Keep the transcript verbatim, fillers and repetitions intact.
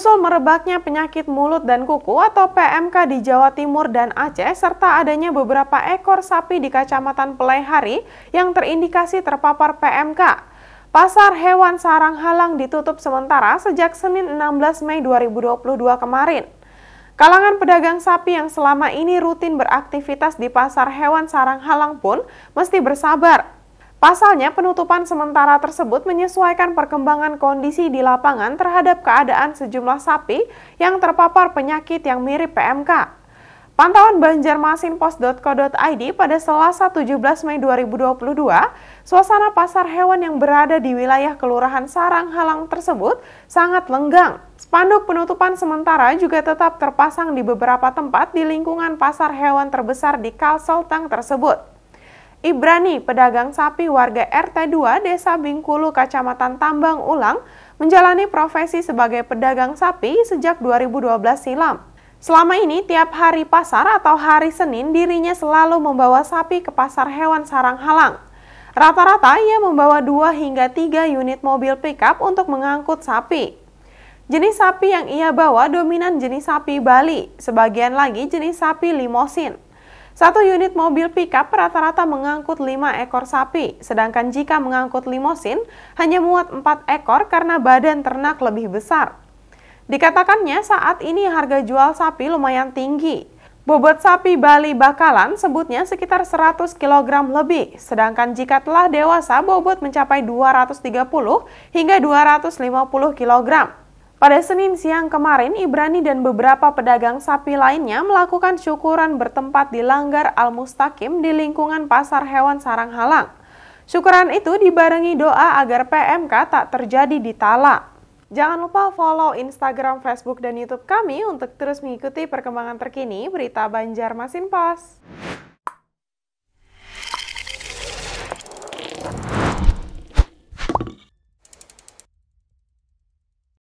Menyusul merebaknya penyakit mulut dan kuku atau P M K di Jawa Timur dan Aceh, serta adanya beberapa ekor sapi di Kecamatan Pelaihari yang terindikasi terpapar P M K. Pasar Hewan Saranghalang ditutup sementara sejak Senin enam belas Mei dua ribu dua puluh dua kemarin. Kalangan pedagang sapi yang selama ini rutin beraktivitas di Pasar Hewan Saranghalang pun mesti bersabar. Pasalnya, penutupan sementara tersebut menyesuaikan perkembangan kondisi di lapangan terhadap keadaan sejumlah sapi yang terpapar penyakit yang mirip P M K. Pantauan banjarmasin post dot co dot i d pada Selasa tujuh belas Mei dua ribu dua puluh dua, suasana pasar hewan yang berada di wilayah Kelurahan Saranghalang tersebut sangat lenggang. Spanduk penutupan sementara juga tetap terpasang di beberapa tempat di lingkungan pasar hewan terbesar di Kalseltang tersebut. Ibrani, pedagang sapi warga R T dua Desa Bingkulu, Kecamatan Tambang Ulang, menjalani profesi sebagai pedagang sapi sejak dua ribu dua belas silam. Selama ini, tiap hari pasar atau hari Senin, dirinya selalu membawa sapi ke Pasar Hewan Saranghalang. Rata-rata, ia membawa dua hingga tiga unit mobil pickup untuk mengangkut sapi. Jenis sapi yang ia bawa dominan jenis sapi Bali, sebagian lagi jenis sapi limosin. Satu unit mobil pickup rata-rata mengangkut lima ekor sapi, sedangkan jika mengangkut limosin hanya muat empat ekor karena badan ternak lebih besar. Dikatakannya saat ini harga jual sapi lumayan tinggi. Bobot sapi Bali bakalan sebutnya sekitar seratus kilogram lebih, sedangkan jika telah dewasa bobot mencapai dua ratus tiga puluh hingga dua ratus lima puluh kilogram. Pada Senin siang kemarin, Ibrani dan beberapa pedagang sapi lainnya melakukan syukuran bertempat di Langgar Al-Mustaqim di lingkungan Pasar Hewan Saranghalang. Syukuran itu dibarengi doa agar P M K tak terjadi di Tala. Jangan lupa follow Instagram, Facebook, dan YouTube kami untuk terus mengikuti perkembangan terkini Berita Banjarmasin Pos.